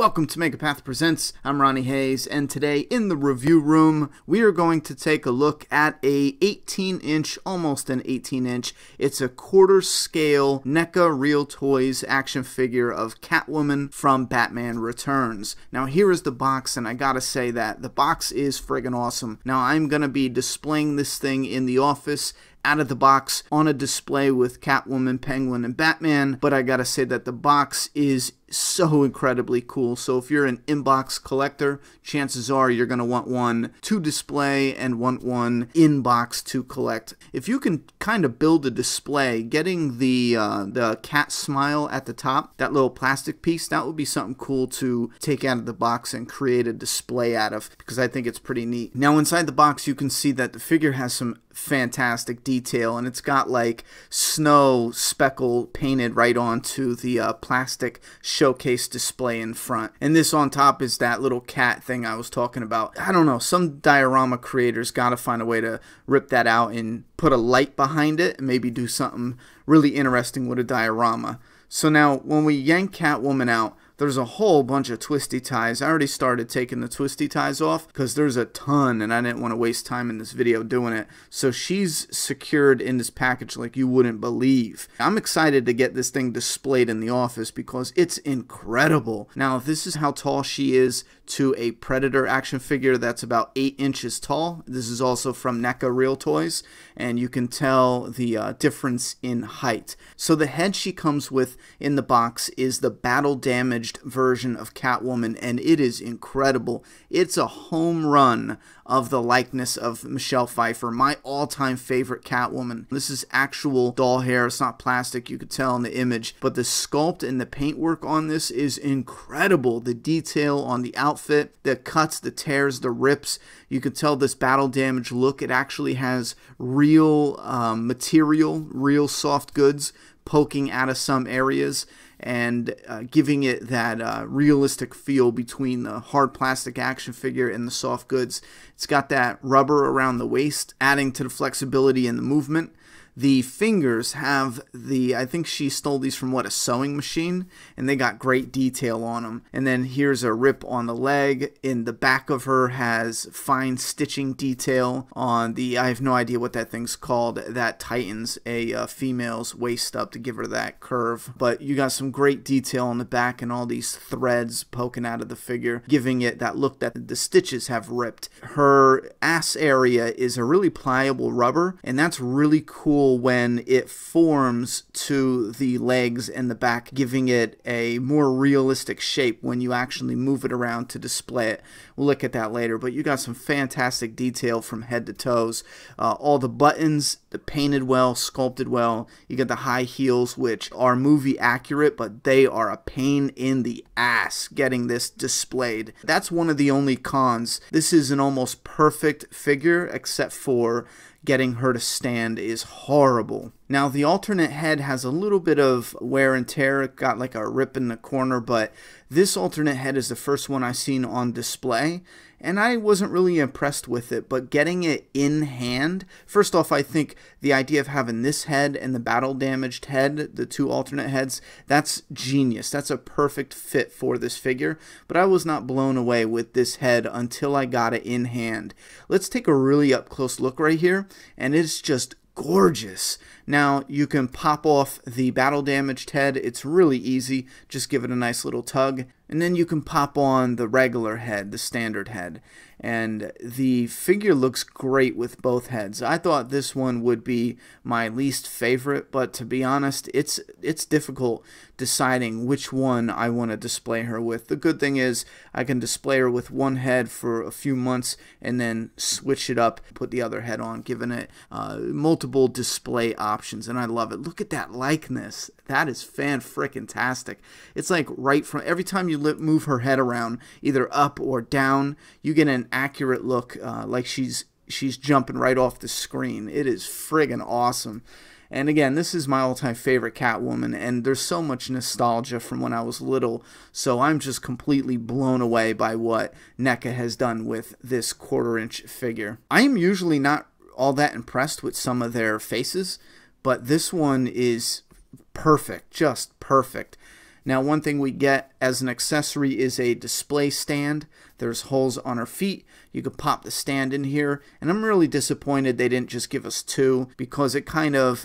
Welcome to Make A Path Presents. I'm Ronnie Hayes, and today in the review room, we are going to take a look at a 18-inch, almost an 18-inch, it's a quarter-scale NECA Real Toys action figure of Catwoman from Batman Returns. Now, here is the box, and I gotta say that the box is friggin' awesome. Now, I'm gonna be displaying this thing in the office, out of the box on a display with Catwoman, Penguin, and Batman, but I gotta say that the box is so incredibly cool. So if you're an inbox collector, chances are you're gonna want one to display and want one inbox to collect. If you can kind of build a display, getting the cat smile at the top, that little plastic piece, that would be something cool to take out of the box and create a display out of, because I think it's pretty neat. Now inside the box you can see that the figure has some fantastic detail, and it's got like snow speckle painted right onto the plastic showcase display in front. And this on top is that little cat thing I was talking about. I don't know, some diorama creators gotta find a way to rip that out and put a light behind it and maybe do something really interesting with a diorama. So now when we yank Catwoman out, there's a whole bunch of twisty ties. I already started taking the twisty ties off because there's a ton, and I didn't want to waste time in this video doing it. So she's secured in this package like you wouldn't believe. I'm excited to get this thing displayed in the office because it's incredible. Now, this is how tall she is to a Predator action figure that's about 8 inches tall. This is also from NECA Real Toys, and you can tell the difference in height. So the head she comes with in the box is the battle damage version of Catwoman, and it is incredible. It's a home run of the likeness of Michelle Pfeiffer, my all-time favorite Catwoman. This is actual doll hair, it's not plastic, you could tell in the image, but the sculpt and the paintwork on this is incredible. The detail on the outfit, the cuts, the tears, the rips, you could tell this battle damage look, it actually has real material, real soft goods poking out of some areas and giving it that realistic feel between the hard plastic action figure and the soft goods. It's got that rubber around the waist, adding to the flexibility and the movement. The fingers have the, I think she stole these from, what, a sewing machine? And they got great detail on them. And then here's a rip on the leg. In the back of her has fine stitching detail on the, I have no idea what that thing's called, that tightens a female's waist up to give her that curve. But you got some great detail on the back and all these threads poking out of the figure, giving it that look that the stitches have ripped. Her ass area is a really pliable rubber, and that's really cool when it forms to the legs and the back, giving it a more realistic shape when you actually move it around to display it. We'll look at that later, but you got some fantastic detail from head to toes. All the buttons, the painted well, sculpted well. You got the high heels, which are movie accurate, but they are a pain in the ass getting this displayed. That's one of the only cons. This is an almost perfect figure, except for getting her to stand is horrible. Now, the alternate head has a little bit of wear and tear. It got like a rip in the corner, but this alternate head is the first one I've seen on display, and I wasn't really impressed with it, but getting it in hand, first off, I think the idea of having this head and the battle damaged head, the two alternate heads, that's genius. That's a perfect fit for this figure, but I was not blown away with this head until I got it in hand. Let's take a really up close look right here, and it's just gorgeous. Now you can pop off the battle damaged head. It's really easy. Just give it a nice little tug. And then you can pop on the regular head, the standard head. And the figure looks great with both heads. I thought this one would be my least favorite, but to be honest, it's difficult deciding which one I want to display her with. The good thing is I can display her with one head for a few months and then switch it up, put the other head on, giving it multiple display options, and I love it. Look at that likeness. That is fan-frickin-tastic. It's like right from, every time you move her head around, either up or down, you get an accurate look, like she's jumping right off the screen. It is friggin' awesome. And again, this is my all-time favorite Catwoman, and there's so much nostalgia from when I was little, so I'm just completely blown away by what NECA has done with this quarter-inch figure. I am usually not all that impressed with some of their faces, but this one is perfect, just perfect. Now, one thing we get as an accessory is a display stand. There's holes on her feet. You could pop the stand in here, and I'm really disappointed they didn't just give us two, because it kind of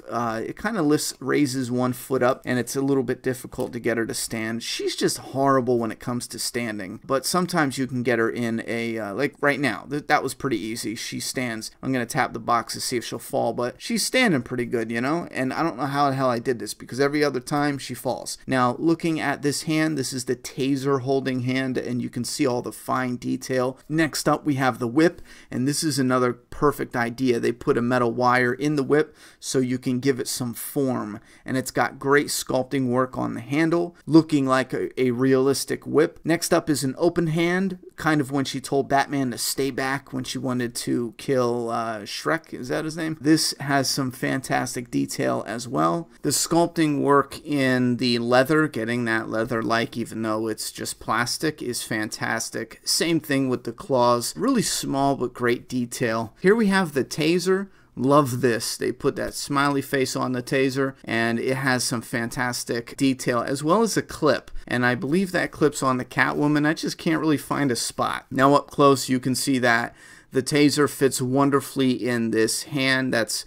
raises one foot up, and it's a little bit difficult to get her to stand. She's just horrible when it comes to standing, but sometimes you can get her in a like right now. That was pretty easy. She stands. I'm gonna tap the box to see if she'll fall, but she's standing pretty good, you know. And I don't know how the hell I did this, because every other time she falls. Now, looking at this hand, this is the taser holding hand, and you can see all the fine detail. Next up, we have the whip, and this is another perfect idea. They put a metal wire in the whip so you can give it some form, and it's got great sculpting work on the handle, looking like a realistic whip. Next up is an open hand, kind of when she told Batman to stay back when she wanted to kill Shrek. Is that his name? This has some fantastic detail as well. The sculpting work in the leather, getting that leather-like even though it's just plastic, is fantastic. Same thing with the claws. Really small but great detail. Here we have the taser. Love this. They put that smiley face on the taser, and it has some fantastic detail, as well as a clip. And I believe that clip's on the Catwoman. I just can't really find a spot. Now up close, you can see that the taser fits wonderfully in this hand that's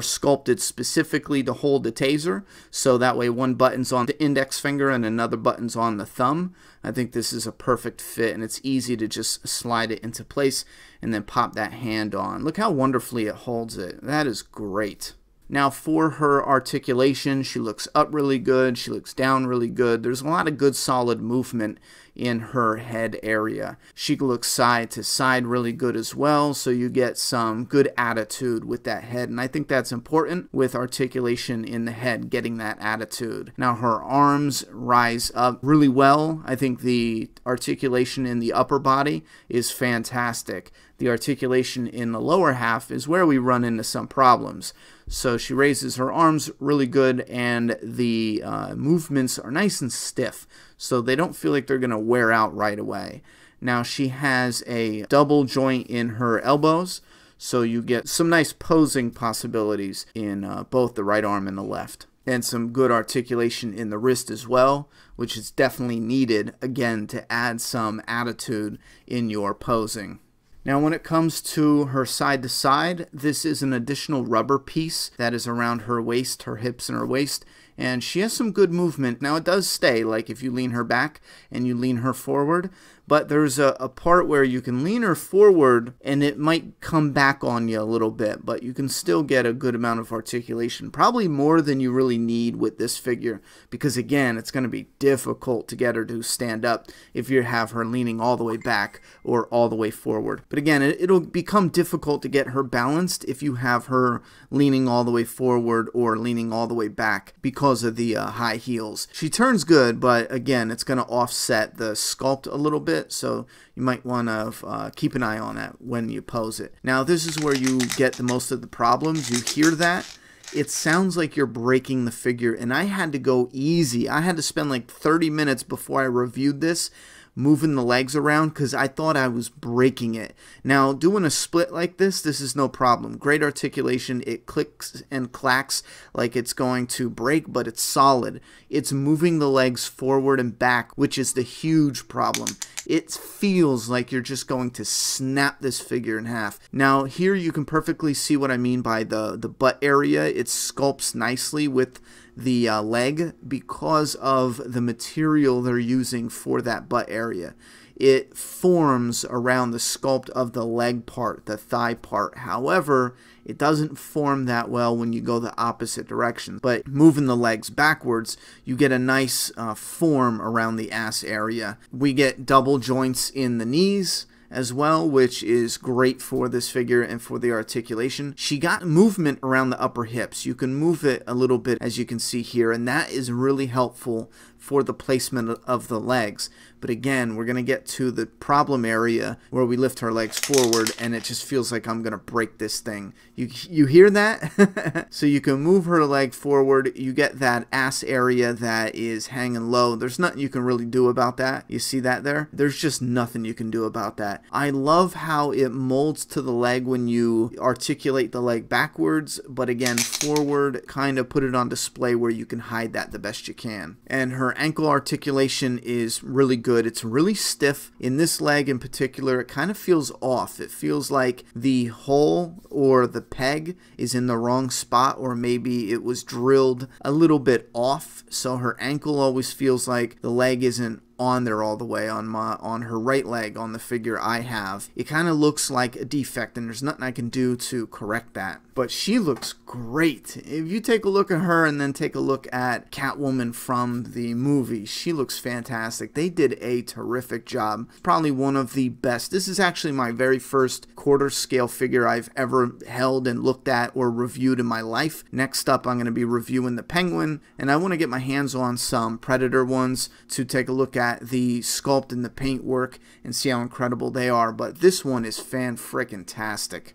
sculpted specifically to hold the taser, so that way one button's on the index finger and another button's on the thumb. I think this is a perfect fit, and it's easy to just slide it into place and then pop that hand on. Look how wonderfully it holds it. That is great. Now, for her articulation, she looks up really good, she looks down really good. There's a lot of good solid movement in her head area. She looks side to side really good as well, so you get some good attitude with that head, and I think that's important with articulation in the head, getting that attitude. Now, her arms rise up really well. I think the articulation in the upper body is fantastic. The articulation in the lower half is where we run into some problems. So she raises her arms really good, and the movements are nice and stiff, so they don't feel like they're going to wear out right away. Now, she has a double joint in her elbows, so you get some nice posing possibilities in both the right arm and the left. And some good articulation in the wrist as well, which is definitely needed, again, to add some attitude in your posing. Now, when it comes to her side to side, this is an additional rubber piece that is around her waist, her hips, and her waist, and she has some good movement. Now, it does stay, like if you lean her back and you lean her forward, but there's a part where you can lean her forward and it might come back on you a little bit, but you can still get a good amount of articulation, probably more than you really need with this figure, because again, it's going to be difficult to get her to stand up if you have her leaning all the way back or all the way forward. But again, it'll become difficult to get her balanced if you have her leaning all the way forward or leaning all the way back because of the high heels. She turns good, but again, it's going to offset the sculpt a little bit, so you might want to keep an eye on that when you pose it. Now, this is where you get the most of the problems. You hear that. It sounds like you're breaking the figure, and I had to go easy. I had to spend like 30 minutes before I reviewed this, moving the legs around, because I thought I was breaking it. Now, doing a split like this is no problem. Great articulation. It clicks and clacks like it's going to break, but it's solid. It's moving the legs forward and back, which is the huge problem. It feels like you're just going to snap this figure in half. Now, here you can perfectly see what I mean by the butt area. It sculpts nicely with the leg because of the material they're using for that butt area. It forms around the sculpt of the leg part, the thigh part. However, it doesn't form that well when you go the opposite direction. But moving the legs backwards, you get a nice form around the ass area. We get double joints in the knees as well, which is great for this figure and for the articulation. She got movement around the upper hips. You can move it a little bit, as you can see here, and that is really helpful for the placement of the legs. But again, we're going to get to the problem area where we lift her legs forward, and it just feels like I'm going to break this thing. You hear that? So you can move her leg forward. You get that ass area that is hanging low. There's nothing you can really do about that. You see that there? There's just nothing you can do about that. I love how it molds to the leg when you articulate the leg backwards, but again, forward, kind of put it on display where you can hide that the best you can. And her her ankle articulation is really good. It's really stiff. In this leg in particular, it kind of feels off. It feels like the hole or the peg is in the wrong spot, or maybe it was drilled a little bit off. So her ankle always feels like the leg isn't on there all the way. On her right leg, on the figure I have, it kind of looks like a defect, and there's nothing I can do to correct that. But she looks great. If you take a look at her and then take a look at Catwoman from the movie, she looks fantastic. They did a terrific job. Probably one of the best. This is actually my very first quarter scale figure I've ever held and looked at or reviewed in my life. Next up, I'm going to be reviewing the Penguin, and I want to get my hands on some Predator ones to take a look at the sculpt and the paint work and see how incredible they are. But this one is fan-frickin-tastic.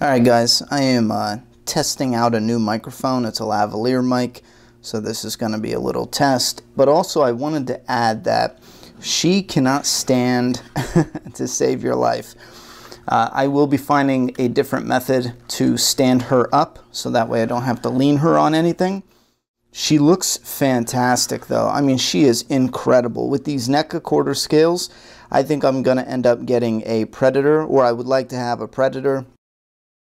Alright guys, I am testing out a new microphone. It's a lavalier mic, so this is going to be a little test. But also I wanted to add that she cannot stand to save your life. I will be finding a different method to stand her up, so that way I don't have to lean her on anything. She looks fantastic though. I mean, she is incredible. With these NECA quarter scales, I think I'm going to end up getting a Predator, or I would like to have a Predator.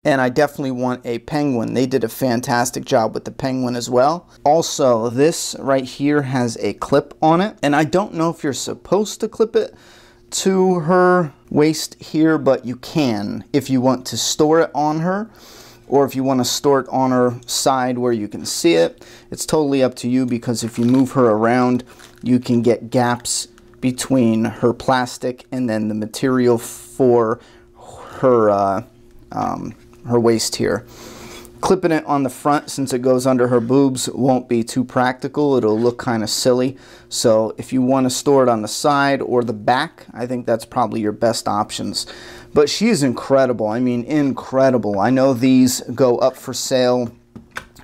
And I definitely want a Penguin. They did a fantastic job with the Penguin as well. Also, this right here has a clip on it. And I don't know if you're supposed to clip it to her waist here, but you can if you want to store it on her, or if you want to store it on her side where you can see it. It's totally up to you, because if you move her around, you can get gaps between her plastic and then the material for her her waist here. Clipping it on the front, since it goes under her boobs, won't be too practical. It'll look kind of silly. So if you want to store it on the side or the back, I think that's probably your best options. But she is incredible. I mean, incredible. I know these go up for sale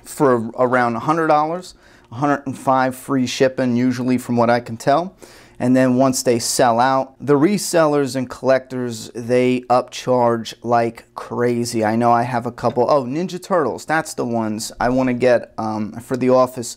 for around $100, $105 free shipping usually, from what I can tell. And then once they sell out, the resellers and collectors, they upcharge like crazy. I know I have a couple. Oh, Ninja Turtles. That's the ones I want to get for the office.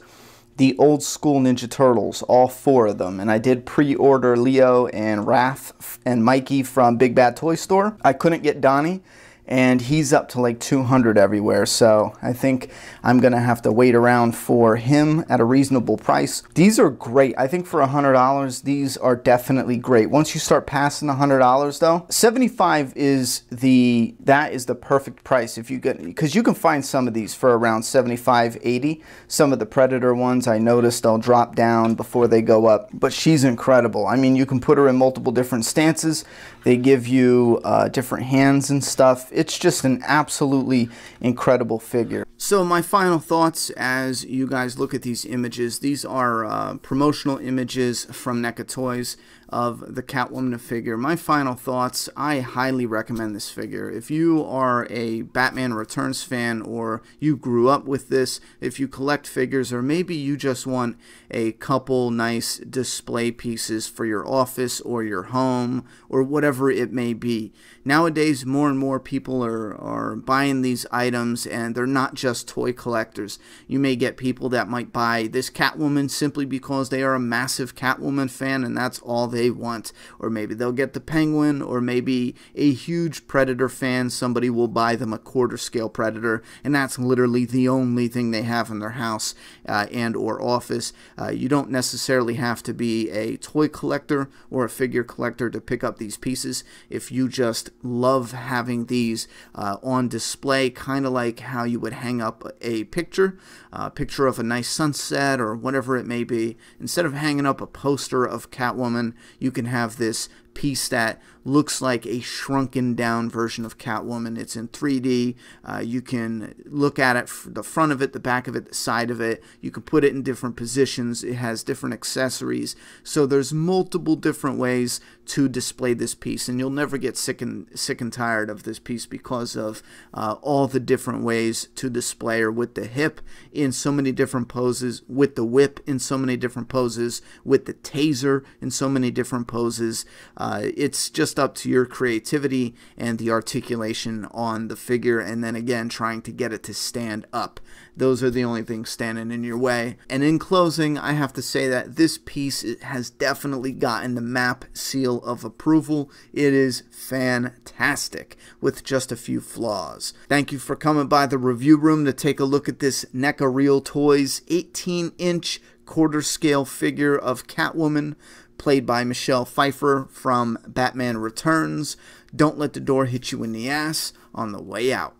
The old school Ninja Turtles, all four of them. And I did pre-order Leo and Raph and Mikey from Big Bad Toy Store. I couldn't get Donnie, and he's up to like 200 everywhere, so I think I'm gonna have to wait around for him at a reasonable price. These are great. I think for $100, these are definitely great. Once you start passing $100 though, $75 is the perfect price if you get, because you can find some of these for around $75, $80. Some of the Predator ones, I noticed they'll drop down before they go up, but she's incredible. I mean, you can put her in multiple different stances. They give you different hands and stuff. It's just an absolutely incredible figure. So my final thoughts as you guys look at these images. These are promotional images from NECA Toys of the Catwoman figure. My final thoughts, I highly recommend this figure. If you are a Batman Returns fan, or you grew up with this, if you collect figures, or maybe you just want a couple nice display pieces for your office or your home or whatever it may be. Nowadays, more and more people are buying these items, and they're not just toy collectors. You may get people that might buy this Catwoman simply because they are a massive Catwoman fan and that's all they want, or maybe they'll get the Penguin, or maybe a huge Predator fan, somebody will buy them a quarter scale Predator, and that's literally the only thing they have in their house and or office. You don't necessarily have to be a toy collector or a figure collector to pick up these pieces. If you just love having these on display, kind of like how you would hang up a picture of a nice sunset or whatever it may be, instead of hanging up a poster of Catwoman, you can have this piece that looks like a shrunken down version of Catwoman. It's in 3D. You can look at it, the front of it, the back of it, the side of it. You can put it in different positions. It has different accessories. So there's multiple different ways to display this piece, and you'll never get sick and tired of this piece because of all the different ways to display her, with the hip in so many different poses, with the whip in so many different poses, with the taser in so many different poses. It's just up to your creativity and the articulation on the figure, and then again trying to get it to stand up. Those are the only things standing in your way. And in closing, I have to say that this piece has definitely gotten the MAP seal of approval. It is fantastic with just a few flaws. Thank you for coming by the review room to take a look at this NECA Real Toys 18-inch quarter scale figure of Catwoman, played by Michelle Pfeiffer from Batman Returns. Don't let the door hit you in the ass on the way out.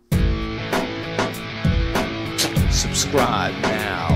Subscribe now.